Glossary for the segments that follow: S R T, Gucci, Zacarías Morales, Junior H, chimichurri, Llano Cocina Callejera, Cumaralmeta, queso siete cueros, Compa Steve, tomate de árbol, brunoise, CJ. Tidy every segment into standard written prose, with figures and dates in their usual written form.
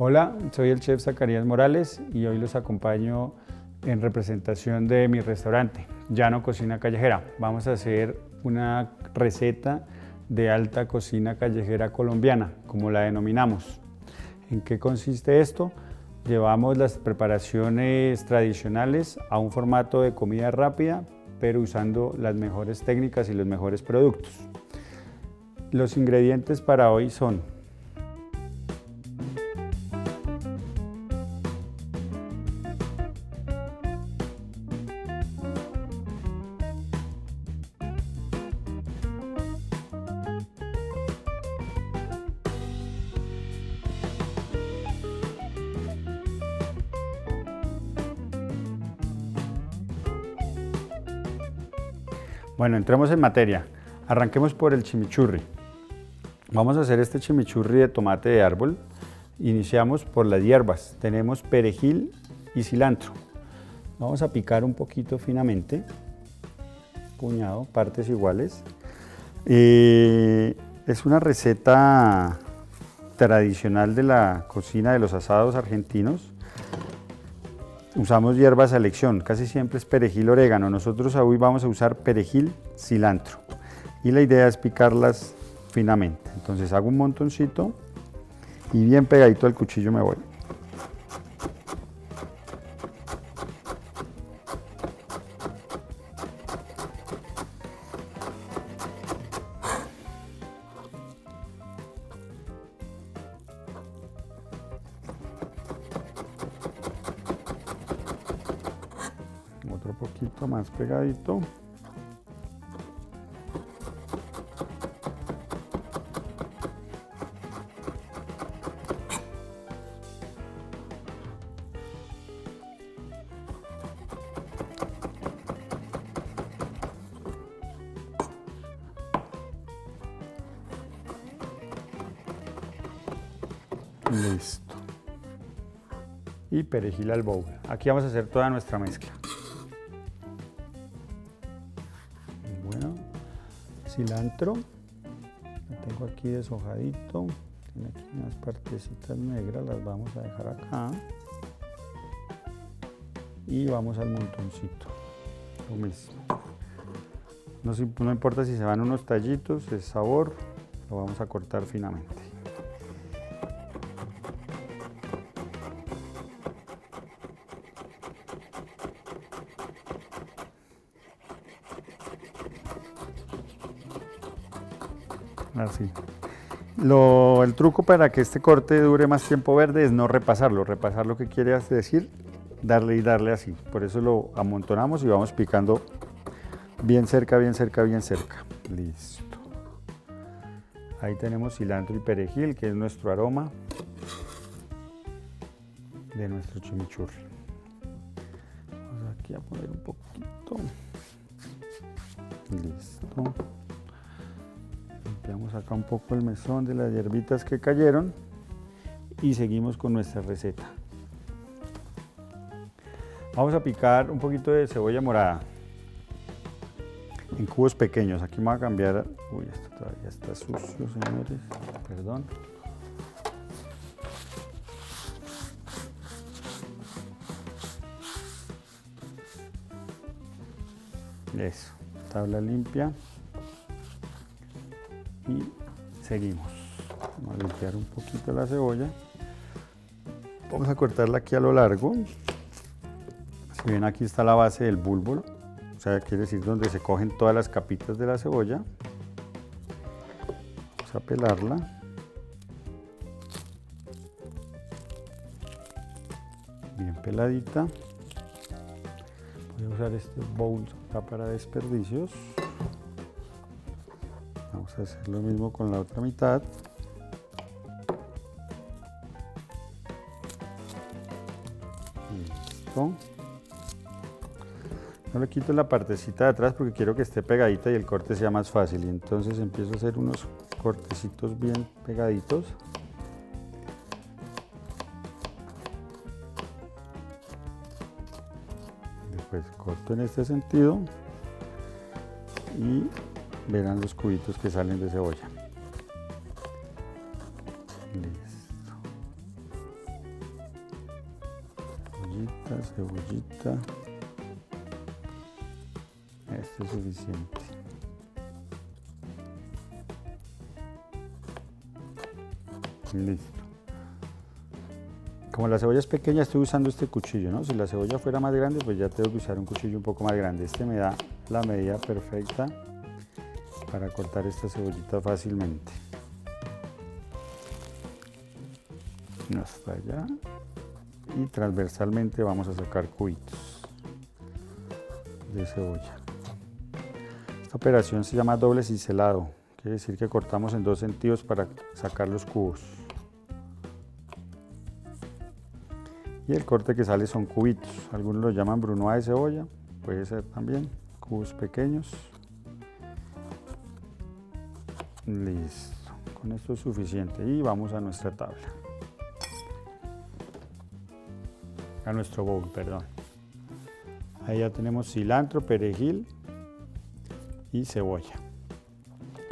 Hola, soy el chef Zacarías Morales y hoy los acompaño en representación de mi restaurante, Llano Cocina Callejera. Vamos a hacer una receta de alta cocina callejera colombiana, como la denominamos. ¿En qué consiste esto? Llevamos las preparaciones tradicionales a un formato de comida rápida, pero usando las mejores técnicas y los mejores productos. Los ingredientes para hoy son: bueno, entremos en materia. Arranquemos por el chimichurri. Vamos a hacer este chimichurri de tomate de árbol. Iniciamos por las hierbas. Tenemos perejil y cilantro. Vamos a picar un poquito finamente, puñado, partes iguales. Es una receta tradicional de la cocina de los asados argentinos. Usamos hierbas a elección, casi siempre es perejil, orégano. Nosotros hoy vamos a usar perejil, cilantro. Y la idea es picarlas finamente. Entonces hago un montoncito y bien pegadito al cuchillo me voy. Otro poquito más pegadito. Listo. Y perejil al bowl. Aquí vamos a hacer toda nuestra mezcla. Cilantro, lo tengo aquí deshojadito, tiene aquí unas partecitas negras, las vamos a dejar acá y vamos al montoncito, lo mismo. No importa si se van unos tallitos, el sabor lo vamos a cortar finamente. Así. El truco para que este corte dure más tiempo verde es no repasarlo. Repasar lo que quiere decir darle y darle así. Por eso lo amontonamos y vamos picando bien cerca, bien cerca, bien cerca. Listo. Ahí tenemos cilantro y perejil, que es nuestro aroma de nuestro chimichurri. Vamos aquí a poner un poquito. Listo. Limpiamos acá un poco el mesón de las hierbitas que cayeron y seguimos con nuestra receta. Vamos a picar un poquito de cebolla morada en cubos pequeños. Aquí vamos a cambiar. Uy, esto todavía está sucio, señores. Perdón. Eso, tabla limpia. Y seguimos. Vamos a limpiar un poquito la cebolla. Vamos a cortarla aquí a lo largo. Si ven, aquí está la base del bulbo, o sea, quiere decir donde se cogen todas las capitas de la cebolla. Vamos a pelarla. Bien peladita. Voy a usar este bowl acá para desperdicios. Vamos a hacer lo mismo con la otra mitad. Listo. No le quito la partecita de atrás porque quiero que esté pegadita y el corte sea más fácil. Y entonces empiezo a hacer unos cortecitos bien pegaditos. Después corto en este sentido y verán los cubitos que salen de cebolla. Listo. cebollita, cebollita. Esto es suficiente. Listo. Como la cebolla es pequeña, estoy usando este cuchillo, ¿no? Si la cebolla fuera más grande, pues ya tengo que usar un cuchillo un poco más grande. Este me da la medida perfecta para cortar esta cebollita fácilmente. Hasta allá. Y transversalmente vamos a sacar cubitos de cebolla. Esta operación se llama doble cincelado. Quiere decir que cortamos en dos sentidos para sacar los cubos. Y el corte que sale son cubitos. Algunos lo llaman brunoise de cebolla. Puede ser también cubos pequeños. Listo. Con esto es suficiente. Y vamos a nuestra tabla. A nuestro bowl, perdón. Ahí ya tenemos cilantro, perejil y cebolla.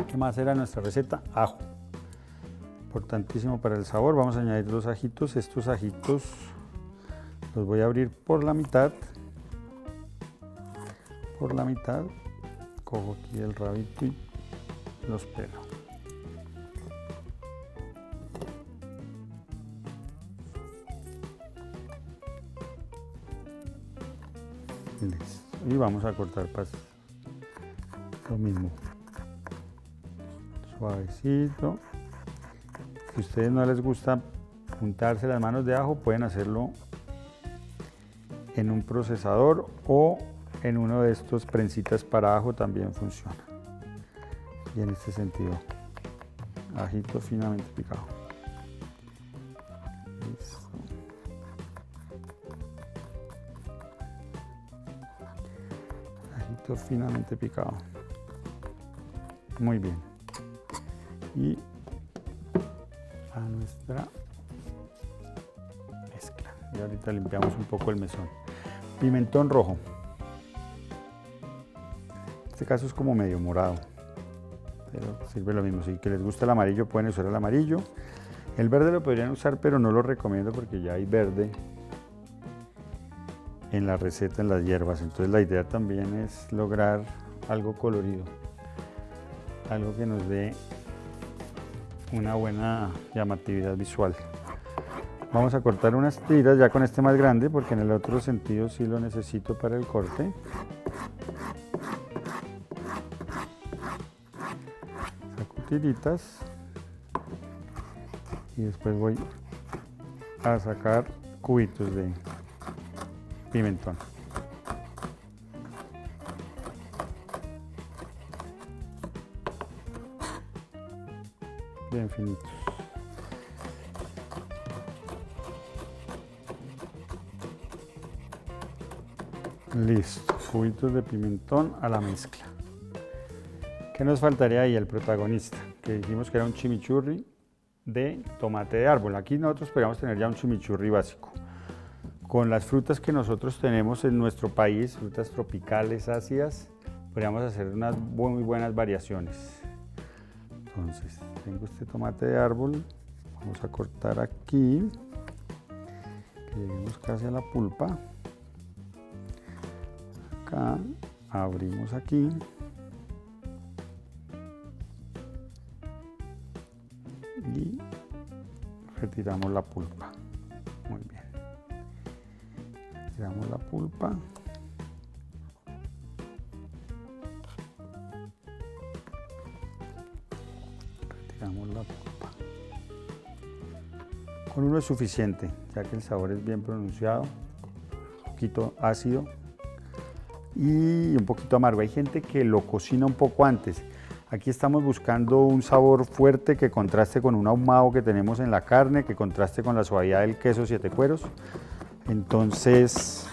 ¿Qué más era nuestra receta? Ajo. Importantísimo para el sabor. Vamos a añadir los ajitos. Estos ajitos los voy a abrir por la mitad. Por la mitad. Cojo aquí el rabito y los pelo. Listo. Y vamos a cortar pastas. Lo mismo. Suavecito. Si a ustedes no les gusta juntarse las manos de ajo, pueden hacerlo en un procesador o en uno de estos prensitas para ajo, también funciona. Y en este sentido, ajito finamente picado. Listo. Ajito finamente picado. Muy bien. Y a nuestra mezcla. Y ahorita limpiamos un poco el mesón. Pimentón rojo. En este caso es como medio morado, pero sirve lo mismo. Si que les gusta el amarillo, pueden usar el amarillo. El verde lo podrían usar, pero no lo recomiendo porque ya hay verde en la receta, en las hierbas. Entonces la idea también es lograr algo colorido, algo que nos dé una buena llamatividad visual. Vamos a cortar unas tiras ya con este más grande, porque en el otro sentido sí lo necesito para el corte. Saco tiritas y después voy a sacar cubitos de pimentón. Bien finitos. Listo, cubitos de pimentón a la mezcla. ¿Qué nos faltaría ahí? El protagonista, que dijimos que era un chimichurri de tomate de árbol. Aquí nosotros esperamos tener ya un chimichurri básico, con las frutas que nosotros tenemos en nuestro país, frutas tropicales, ácidas. Podríamos hacer unas muy buenas variaciones. Entonces, tengo este tomate de árbol, vamos a cortar aquí, que lleguemos casi a la pulpa. Acá, abrimos aquí. Y retiramos la pulpa. Muy bien. Retiramos la pulpa. Con uno es suficiente, ya que el sabor es bien pronunciado, un poquito ácido y un poquito amargo. Hay gente que lo cocina un poco antes. Aquí estamos buscando un sabor fuerte que contraste con un ahumado que tenemos en la carne, que contraste con la suavidad del queso siete cueros. Entonces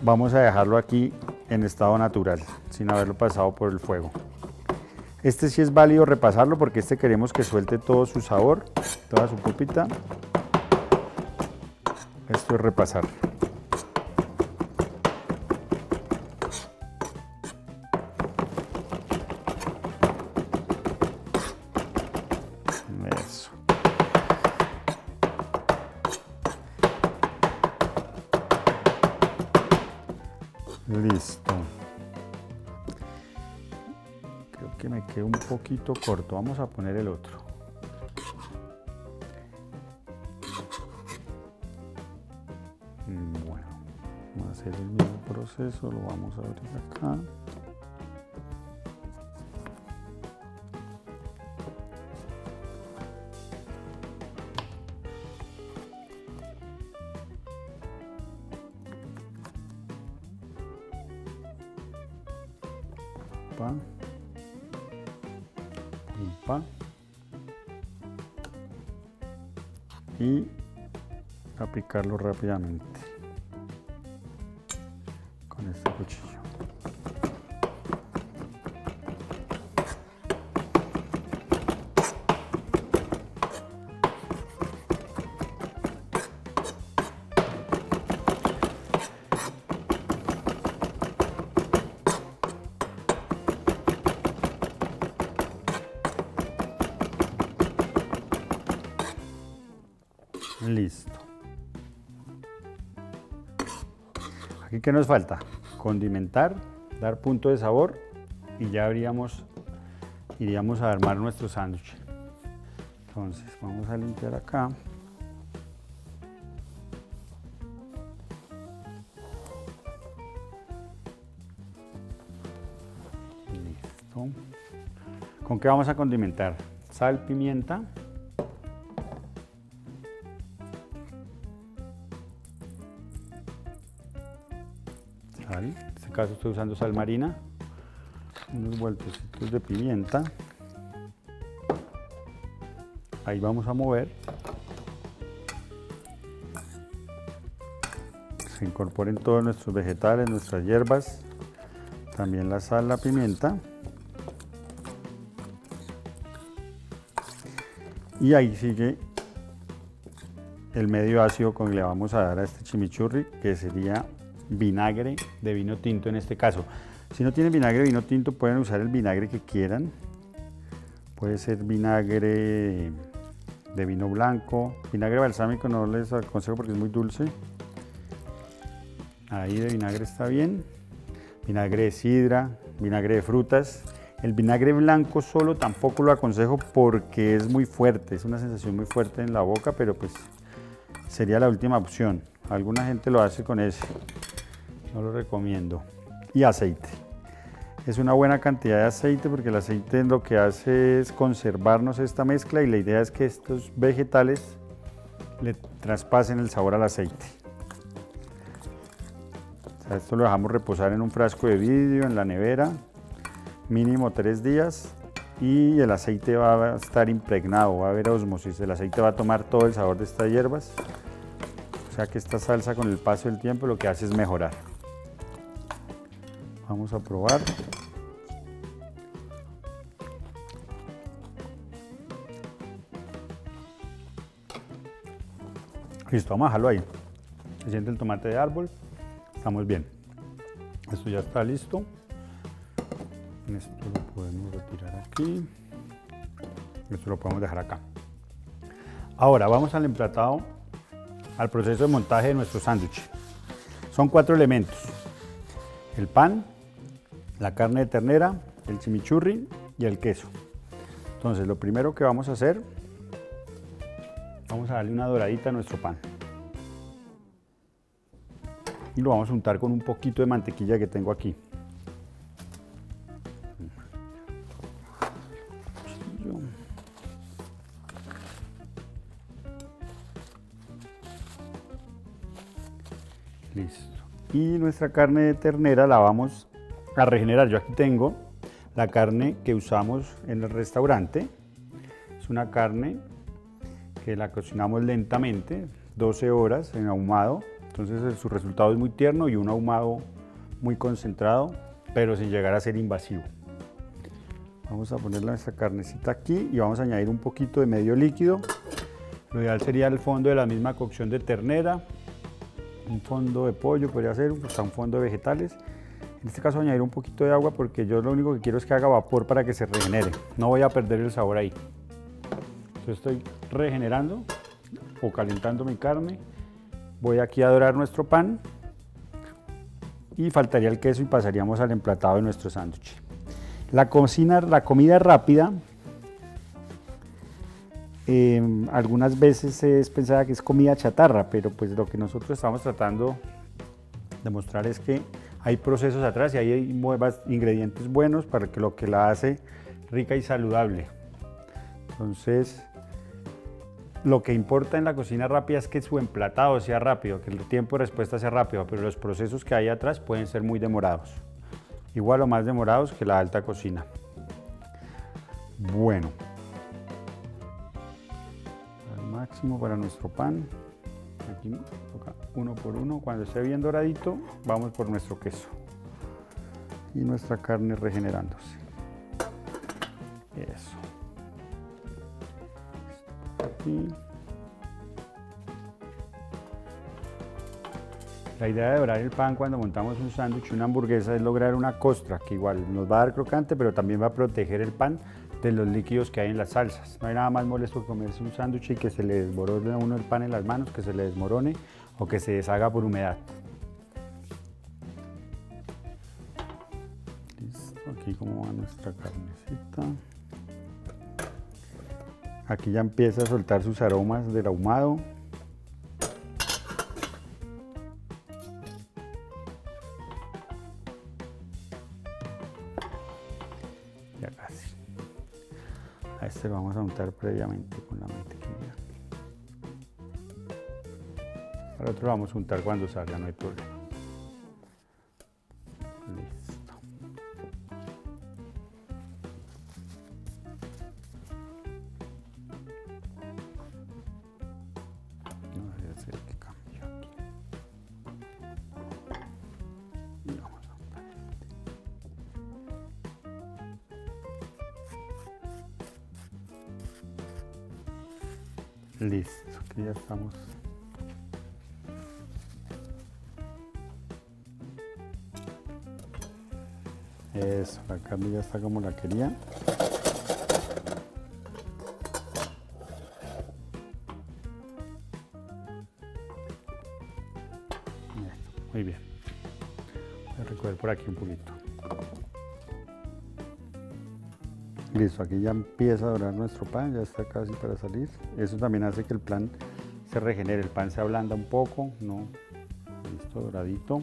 vamos a dejarlo aquí en estado natural, sin haberlo pasado por el fuego. Este sí es válido repasarlo porque este queremos que suelte todo su sabor, toda su pulpita. Esto es repasar. Eso. Listo. Creo que me quedó un poquito corto. Vamos a poner el otro. Bueno, vamos a hacer el mismo proceso. Lo vamos a abrir acá. Y aplicarlo rápidamente con este cuchillo. Listo. Aquí que nos falta condimentar, dar punto de sabor y ya iríamos a armar nuestro sándwich. Entonces vamos a limpiar acá. Listo. ¿Con qué vamos a condimentar? Sal, pimienta. En este caso estoy usando sal marina, unos vueltecitos de pimienta, ahí vamos a mover, se incorporen todos nuestros vegetales, nuestras hierbas, también la sal, la pimienta, y ahí sigue el medio ácido con que le vamos a dar a este chimichurri, que sería vinagre de vino tinto en este caso. Si no tienen vinagre de vino tinto pueden usar el vinagre que quieran, puede ser vinagre de vino blanco, vinagre balsámico no les aconsejo porque es muy dulce, ahí de vinagre está bien, vinagre de sidra, vinagre de frutas, el vinagre blanco solo tampoco lo aconsejo porque es muy fuerte, es una sensación muy fuerte en la boca, pero pues sería la última opción, alguna gente lo hace con ese. No lo recomiendo. Y aceite. Es una buena cantidad de aceite porque el aceite lo que hace es conservarnos esta mezcla y la idea es que estos vegetales le traspasen el sabor al aceite. O sea, esto lo dejamos reposar en un frasco de vidrio, en la nevera, mínimo 3 días y el aceite va a estar impregnado, va a haber osmosis, el aceite va a tomar todo el sabor de estas hierbas. O sea que esta salsa con el paso del tiempo lo que hace es mejorar. Vamos a probar. Listo, vamos a dejarlo ahí. Se siente el tomate de árbol. Estamos bien. Esto ya está listo. Esto lo podemos retirar aquí. Esto lo podemos dejar acá. Ahora vamos al emplatado, al proceso de montaje de nuestro sándwich. Son 4 elementos. El pan, la carne de ternera, el chimichurri y el queso. Entonces lo primero que vamos a hacer, vamos a darle una doradita a nuestro pan. Y lo vamos a untar con un poquito de mantequilla que tengo aquí. Listo. Y nuestra carne de ternera la vamos a regenerar. Yo aquí tengo la carne que usamos en el restaurante. Es una carne que la cocinamos lentamente, 12 horas en ahumado. Entonces su resultado es muy tierno y un ahumado muy concentrado, pero sin llegar a ser invasivo. Vamos a poner nuestra carnecita aquí y vamos a añadir un poquito de medio líquido. Lo ideal sería el fondo de la misma cocción de ternera. Un fondo de pollo podría ser, o sea, un fondo de vegetales. En este caso añadir un poquito de agua porque yo lo único que quiero es que haga vapor para que se regenere. No voy a perder el sabor ahí. Entonces estoy regenerando o calentando mi carne. Voy aquí a dorar nuestro pan y faltaría el queso y pasaríamos al emplatado de nuestro sándwich. La comida rápida, algunas veces es pensada que es comida chatarra, pero pues lo que nosotros estamos tratando de mostrar es que hay procesos atrás y hay ingredientes buenos para que lo que la hace rica y saludable. Entonces, lo que importa en la cocina rápida es que su emplatado sea rápido, que el tiempo de respuesta sea rápido, pero los procesos que hay atrás pueden ser muy demorados, igual o más demorados que la alta cocina. Bueno, al máximo para nuestro pan, aquí toca uno por uno, cuando esté bien doradito vamos por nuestro queso y nuestra carne regenerándose. Eso. La idea de dorar el pan cuando montamos un sándwich, una hamburguesa, es lograr una costra que igual nos va a dar crocante, pero también va a proteger el pan de los líquidos que hay en las salsas. No hay nada más molesto que comerse un sándwich y que se le desmorone a uno el pan en las manos, que se le desmorone o que se deshaga por humedad. Listo, aquí como va nuestra carnecita. Aquí ya empieza a soltar sus aromas del ahumado. Ya casi. A este lo vamos a untar previamente con la mantequilla. Al otro lo vamos a untar cuando salga, no hay problema. Listo, aquí ya estamos. Eso, la carne ya está como la quería. Muy bien. Voy a recoger por aquí un poquito. Listo, aquí ya empieza a dorar nuestro pan, ya está casi para salir. Eso también hace que el pan se regenere, el pan se ablanda un poco, ¿no? Listo, doradito.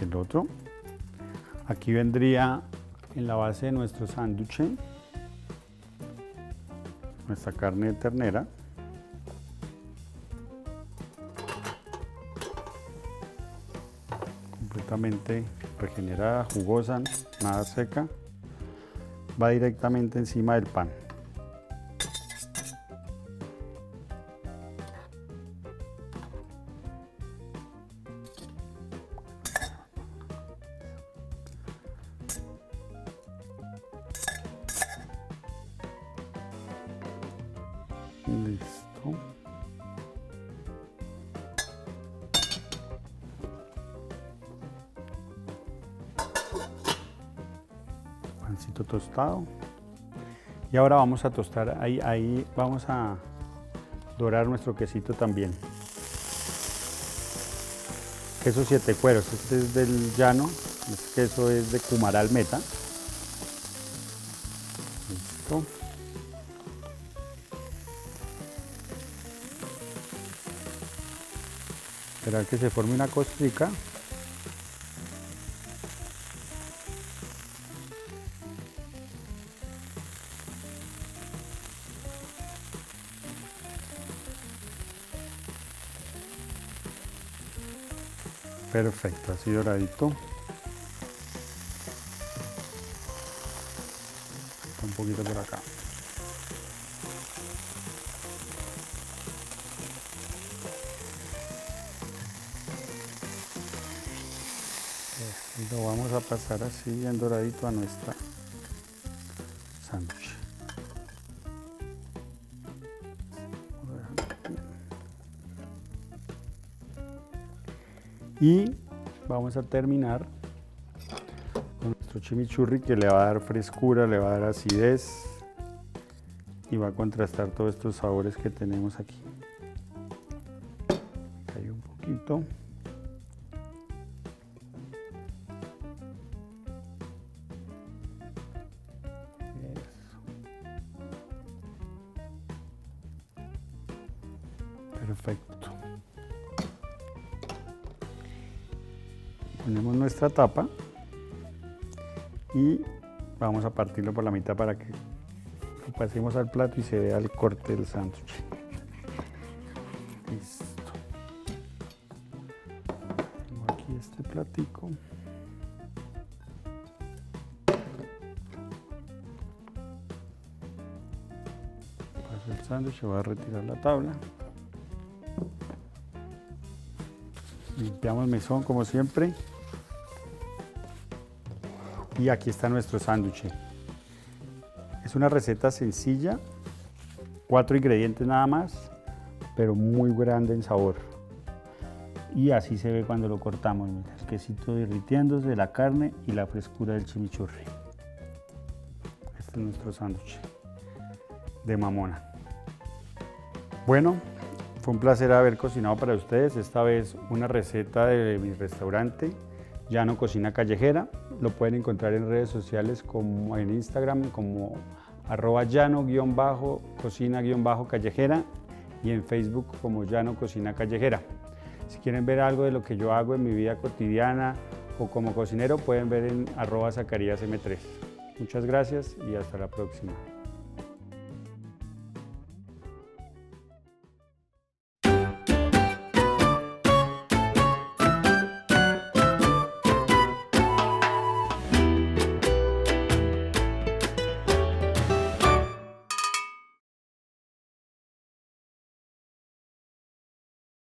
El otro. Aquí vendría en la base de nuestro sándwich nuestra carne de ternera. Completamente regenerada, jugosa, nada seca, va directamente encima del pan. Listo. Pancito tostado, y ahora vamos a tostar, ahí vamos a dorar nuestro quesito también. Queso 7 cueros, este es del llano, este queso es de Cumaralmeta. Listo. Esperar que se forme una costrica. Perfecto, así doradito. Un poquito por acá. Lo vamos a pasar así bien doradito a nuestra sándwich. Y vamos a terminar con nuestro chimichurri, que le va a dar frescura, le va a dar acidez y va a contrastar todos estos sabores que tenemos aquí. Hay un poquito. ponemos nuestra tapa y vamos a partirlo por la mitad para que lo pasemos al plato y se vea el corte del sándwich. Listo. Tengo aquí este platico. Paso el sándwich, voy a retirar la tabla. Limpiamos el mesón como siempre. Y aquí está nuestro sándwich. Es una receta sencilla, 4 ingredientes nada más, pero muy grande en sabor. Y así se ve cuando lo cortamos, mira, el quesito derritiéndose de la carne y la frescura del chimichurri. Este es nuestro sándwich de mamona. Bueno, fue un placer haber cocinado para ustedes, esta vez una receta de mi restaurante, Llano Cocina Callejera. Lo pueden encontrar en redes sociales como en Instagram como @llano_cocina_callejera y en Facebook como Llano Cocina Callejera. Si quieren ver algo de lo que yo hago en mi vida cotidiana o como cocinero, pueden ver en @zacaríasm3. Muchas gracias y hasta la próxima.